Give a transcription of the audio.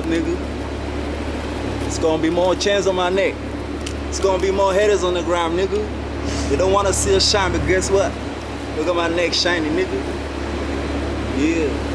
off, nigga. It's gonna be more chains on my neck. It's gonna be more headers on the ground, nigga. They don't wanna see a shine, but guess what? Look at my neck shiny, nigga. Yeah.